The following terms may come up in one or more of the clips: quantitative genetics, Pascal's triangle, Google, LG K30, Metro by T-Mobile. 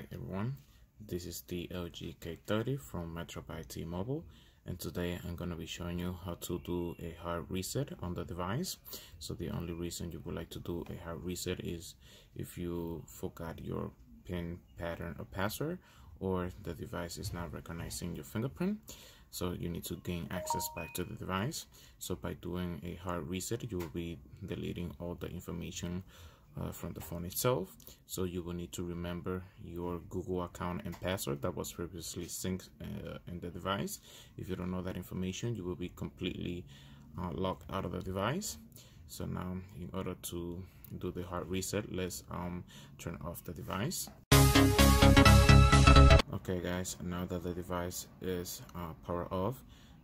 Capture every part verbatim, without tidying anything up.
Hi everyone, this is the L G K thirty from Metro by T-Mobile, and today I'm going to be showing you how to do a hard reset on the device. So the only reason you would like to do a hard reset is if you forgot your PIN, pattern or password, or the device is not recognizing your fingerprint. So you need to gain access back to the device. So by doing a hard reset, you will be deleting all the information Uh, from the phone itself, so you will need to remember your Google account and password that was previously synced uh, in the device. If you don't know that information, you will be completely uh, locked out of the device. So now, in order to do the hard reset, let's um, turn off the device. Okay guys, now that the device is uh, powered off,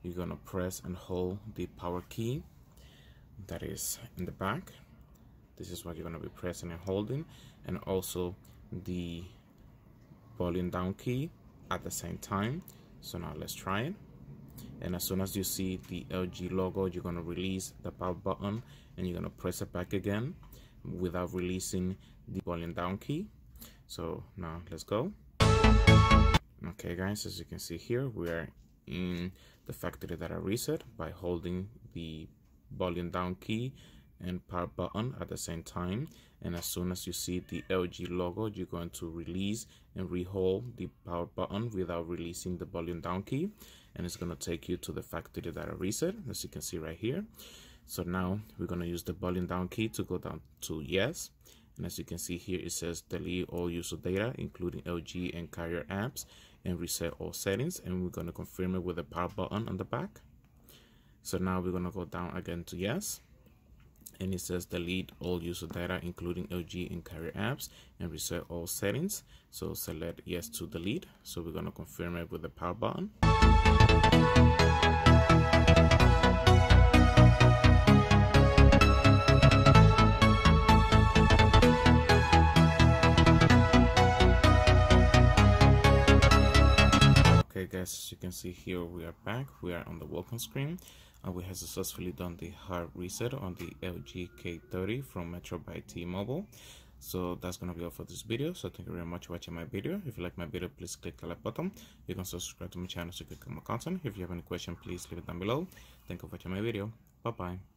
you're gonna press and hold the power key that is in the back. This is what you're going to be pressing and holding, and also the volume down key at the same time. So now let's try it. And as soon as you see the L G logo, you're going to release the power button and you're going to press it back again without releasing the volume down key. So now let's go. Okay guys, as you can see here, we are in the factory data reset by holding the volume down key and power button at the same time, and as soon as you see the L G logo, you're going to release and rehold the power button without releasing the volume down key, and it's going to take you to the factory data reset, as you can see right here. So now we're going to use the volume down key to go down to yes, and as you can see here, it says delete all user data including L G and carrier apps and reset all settings, and we're going to confirm it with the power button on the back. So now we're going to go down again to yes, and it says delete all user data including L G and carrier apps and reset all settings. So select yes to delete. So we're going to confirm it with the power button. Okay guys, as you can see here, we are back. We are on the welcome screen. Uh, we have successfully done the hard reset on the L G K thirty from Metro by T-Mobile. So that's going to be all for this video. So thank you very much for watching my video. If you like my video, please click the like button. You can subscribe to my channel so you can get more content. If you have any question, please leave it down below. Thank you for watching my video. Bye bye.